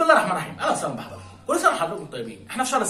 بسم الله الرحمن الرحيم، اهلا وسهلا بحضراتكم، كل سنه وحضراتكم طيبين. احنا في شهر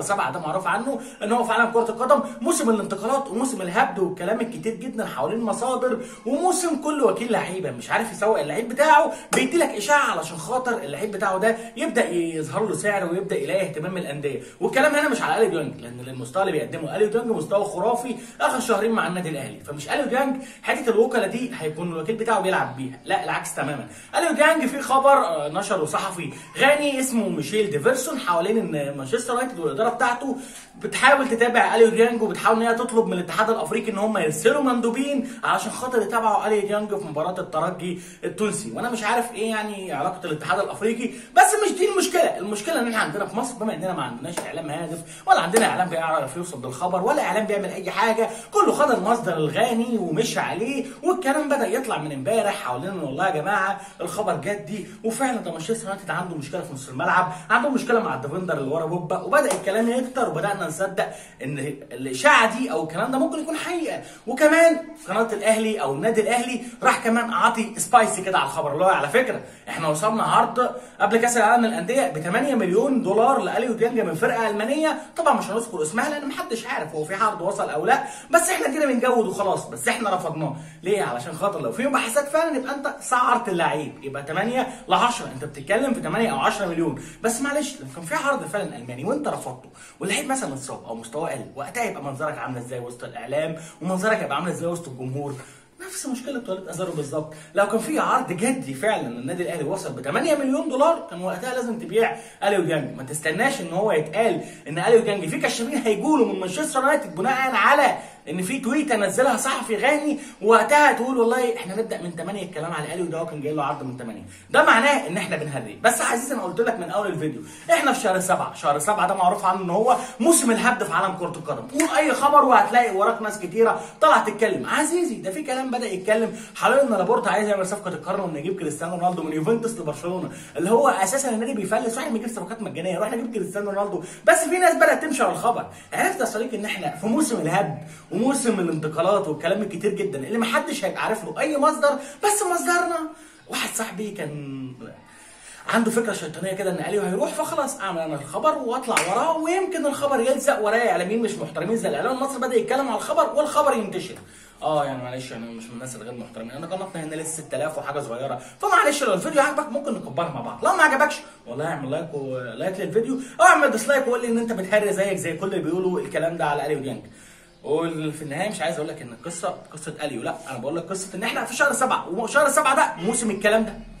7 ده معروف عنه ان هو في عالم كره القدم موسم الانتقالات وموسم الهبد والكلام الكتير جدا حوالين مصادر، وموسم كل وكيل لعيبه مش عارف يسوق اللعيب بتاعه بيدي لك اشاعه علشان خاطر اللعيب بتاعه ده يبدا يظهر له سعر ويبدا يلاقي اهتمام من الانديه. والكلام هنا مش على اليو ديانج، لان المستوى اللي بيقدمه اليو ديانج مستوى خرافي اخر شهرين مع النادي الاهلي، فمش اليو ديانج حته الوكاله دي هيكون الوكيل بتاعه بيلعب بيها، لا العكس تماما. اليو ديانج في خبر نشره صحفي غاني اسمه ميشيل ديفيرسون حوالين ان مانشستر يونايتد والاداره بتاعته بتحاول تتابع اليو ديانج، وبتحاول ان هي تطلب من الاتحاد الافريقي ان هم يرسلوا مندوبين علشان خاطر يتابعوا اليو ديانج في مباراه الترجي التونسي. وانا مش عارف ايه يعني علاقه الاتحاد الافريقي، بس مش دي المشكله، المشكله ان احنا عندنا في مصر بما اننا ما عندناش اعلام هادف ولا عندنا اعلام بيعرف يوصل للخبر ولا اعلام بيعمل اي حاجه، كله خد المصدر الغاني ومشى عليه. والكلام بدا يطلع من امبارح حوالين ان والله يا جماعه الخبر جدي، وفعلا ده مانشستر يونايتد عنده مشكله في نص الملعب، عنده مشكله مع الديفندر اللي ورا بوبا، وبدا الكلام يكتر وبدانا نصدق ان الاشاعه دي او الكلام ده ممكن يكون حقيقه. وكمان قناه الاهلي او النادي الاهلي راح كمان اعطي سبايسي كده على الخبر، اللي هو على فكره احنا وصلنا عرض قبل كاس العالم للانديه ب 8 مليون دولار لاليو ديانج من فرقه المانيه، طبعا مش هنذكر اسمها لان محدش عارف هو في عرض وصل او لا، بس احنا كده بنجود وخلاص، بس احنا رفضناه ليه؟ علشان خاطر لو في بحثات فعلا يبقى انت سعرت اللعيب، يبقى 8 ل 10 انت بتتكلم في 8 او 10 مليون. بس معلش لو كان في عرض فعلا الماني وانت رفضته واللعيب مثلا اتصاب او مستواه قل، وقتها يبقى منظرك عامل ازاي وسط الاعلام، ومنظرك هيبقى عامل ازاي وسط الجمهور؟ نفس مشكله طارق ازارو بالظبط. لو كان في عرض جدي فعلا النادي الاهلي وصل ب 8 مليون دولار كان وقتها لازم تبيع اليو ديانج، ما تستناش ان هو يتقال ان اليو ديانج في كشافين هيجوا له من مانشستر يونايتد بناء على ان في تويته نزلها صحفي غاني، وقتها تقول والله احنا نبدا من 8 الكلام على اليو ده كان جاي له عرض من 8. ده معناه ان احنا بنهري. بس عزيزي انا قلت لك من اول الفيديو احنا في شهر 7 ده معروف عنه ان هو موسم الهبد في عالم كره القدم، قول اي خبر وهتلاقي وراك ناس كتيره طلعت تتكلم. عزيزي ده في كلام بدا يتكلم حوالين ان لابورتا عايز يعمل صفقه القرن وان يجيب كريستيانو رونالدو من يوفنتوس لبرشلونه، اللي هو اساسا النادي بيفلس واحنا بنجيب صفقات مجانيه، روح نجيب كريستيانو رونالدو. بس في ناس بدات تمشي على الخبر. عرفت يا صديقي ان احنا في موسم الهبد وموسم الانتقالات والكلام الكتير جدا اللي محدش هيبقى عارف له اي مصدر، بس مصدرنا واحد صاحبي كان عنده فكره شيطانيه كده ان اليو هيروح، فخلاص اعمل انا الخبر واطلع وراه، ويمكن الخبر يلزق ورايا اعلاميين مش محترمين زي الاعلام المصري بدا يتكلم على الخبر والخبر ينتشر. يعني معلش يعني مش من الناس الغير محترمين، انا قناتنا هنا لسه 6000 وحاجه صغيره، فمعلش لو الفيديو عجبك ممكن نكبرها مع بعض، لو ما عجبكش والله اعمل لايك للفيديو او اعمل ديسلايك وقول لي ان انت بتهري زيك زي كل اللي بيقولوا الكلام ده على اليو ديانج. وفي النهايه مش عايز اقول لك ان القصه قصه اليو، لا انا بقول لك قصه ان احنا في شهر 7، وشهر 7 ده موسم الكلام ده.